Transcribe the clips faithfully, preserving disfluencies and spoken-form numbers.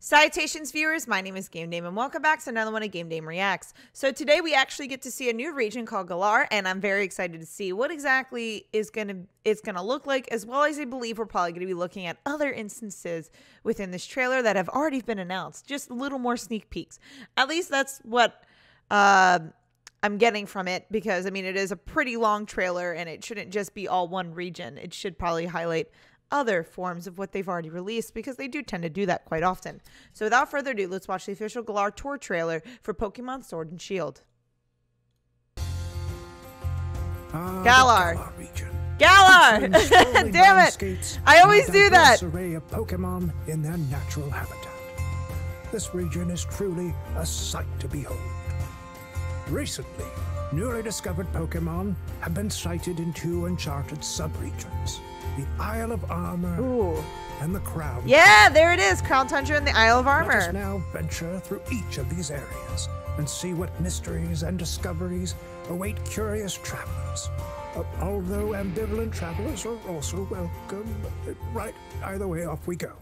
Salutations, viewers. My name is Game Dame, and welcome back to another one of Game Dame Reacts. So today we actually get to see a new region called Galar, and I'm very excited to see what exactly is gonna it's gonna look like, as well as I believe we're probably gonna be looking at other instances within this trailer that have already been announced. Just a little more sneak peeks. At least that's what uh, I'm getting from it, because I mean it is a pretty long trailer, and it shouldn't just be all one region. It should probably highlight other forms of what they've already released, because they do tend to do that quite often. So without further ado, let's watch the official Galar tour trailer for Pokemon Sword and Shield. Ah, Galar! Galar! Galar. Damn it! I always do that! Array of Pokemon in their natural habitat. This region is truly a sight to behold. Recently, newly discovered Pokemon have been sighted in two uncharted sub-regions, the Isle of Armor Ooh. and the Crown. Yeah, there it is, Crown Tundra and the Isle of Armor. Let us now venture through each of these areas and see what mysteries and discoveries await curious travelers. Uh, although ambivalent travelers are also welcome. Right, either way, off we go.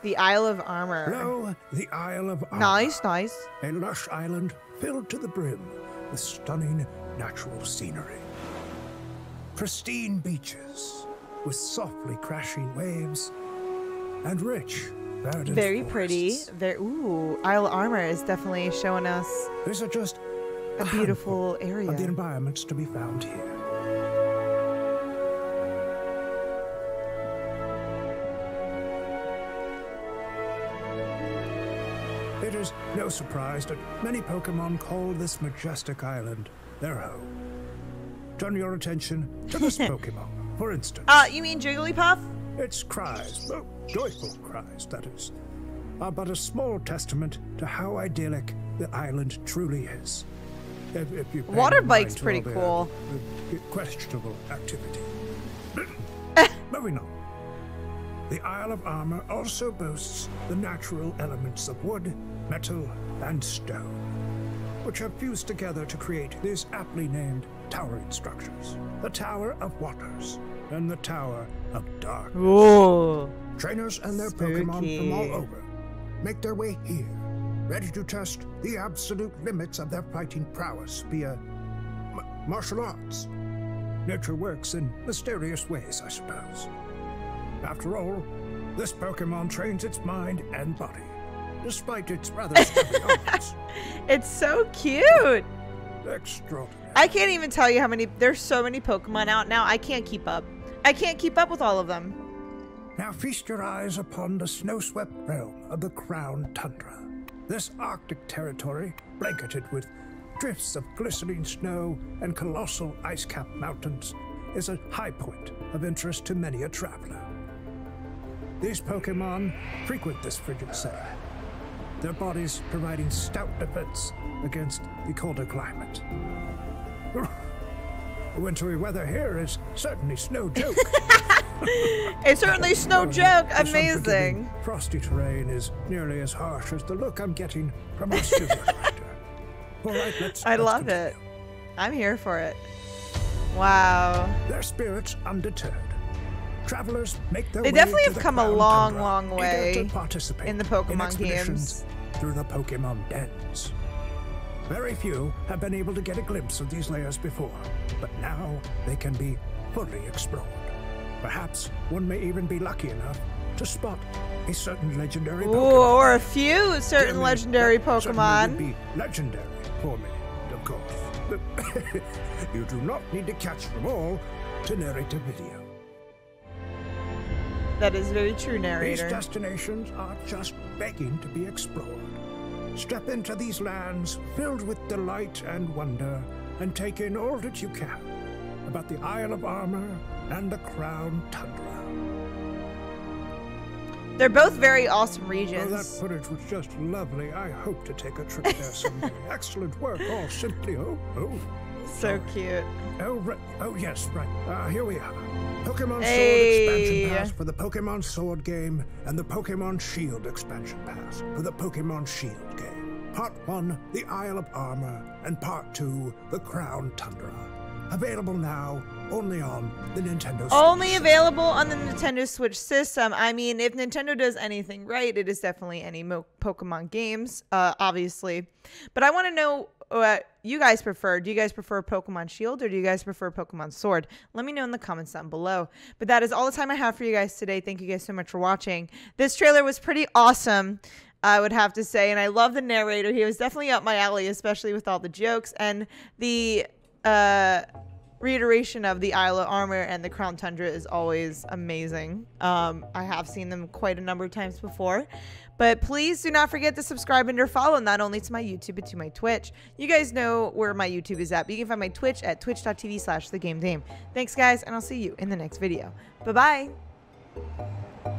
The Isle of Armor. No, the Isle of Armor. Nice, nice. A lush island filled to the brim with stunning natural scenery. Pristine beaches with softly crashing waves and rich verdant Very forests. pretty. Very, ooh, Isle of Armor is definitely showing us These are just a, a beautiful area of the environments to be found here. It is no surprise that many Pokemon call this majestic island their home. Turn your attention to this Pokemon, for instance. Uh, you mean Jigglypuff? Its cries, oh, joyful cries, that is, are but a small testament to how idyllic the island truly is. If, if you Water bike's pretty cool. The, the questionable activity. Moving on. The Isle of Armor also boasts the natural elements of wood, metal, and stone, which are fused together to create these aptly named towering structures. The Tower of Waters and the Tower of Darkness. Ooh, Trainers and their spooky. Pokemon from all over make their way here, ready to test the absolute limits of their fighting prowess via martial arts. Nature works in mysterious ways, I suppose. After all, this Pokemon trains its mind and body, despite its rather It's so cute! Extraordinary. I can't even tell you how many. There's so many Pokemon out now, I can't keep up. I can't keep up with all of them. Now feast your eyes upon the snow-swept realm of the Crown Tundra. This Arctic territory, blanketed with drifts of glistening snow and colossal ice-capped mountains, is a high point of interest to many a traveler. These Pokemon frequent this frigid setting, their bodies providing stout defense against the colder climate. The wintry weather here is certainly no joke. It's certainly no joke. Amazing. Frosty terrain is nearly as harsh as the look I'm getting from our studio director. All right, let's, I let's love continue. it. I'm here for it. Wow. Their spirits undeterred. Travelers make their they way definitely have come a long, long way to participate in the Pokemon in games through the Pokemon Dens. Very few have been able to get a glimpse of these layers before, but now they can be fully explored. Perhaps one may even be lucky enough to spot a certain legendary Ooh, Pokemon. or a few certain German, legendary Pokemon. Would be legendary for me, of course. You do not need to catch them all to narrate a video. That is very true, narrator. These destinations are just begging to be explored. Step into these lands filled with delight and wonder, and take in all that you can about the Isle of Armor and the Crown Tundra. They're both very awesome regions. Oh, that footage was just lovely. I hope to take a trip there someday. Excellent work, all simply. Oh, oh. So Sorry. cute. Oh, right. Oh, yes, right. Uh, here we are. Pokemon hey. Sword Expansion Pass for the Pokemon Sword game and the Pokemon Shield Expansion Pass for the Pokemon Shield game. Part one, the Isle of Armor, and Part two, the Crown Tundra. Available now, only on the Nintendo Switch. Only available on the Nintendo Switch system. I mean, if Nintendo does anything right, it is definitely any mo Pokemon games, uh, obviously. But I want to know what you guys prefer. Do you guys prefer Pokemon Shield or do you guys prefer Pokemon Sword? Let me know in the comments down below. But that is all the time I have for you guys today. Thank you guys so much for watching. This trailer was pretty awesome, I would have to say. And I love the narrator. He was definitely up my alley, especially with all the jokes and the... Uh, reiteration of the Isle of Armor and the Crown Tundra is always amazing. Um, I have seen them quite a number of times before. But please do not forget to subscribe and or follow, not only to my YouTube, but to my Twitch. You guys know where my YouTube is at, but you can find my Twitch at twitch.tv slash thegamedame. Thanks, guys, and I'll see you in the next video. Bye-bye.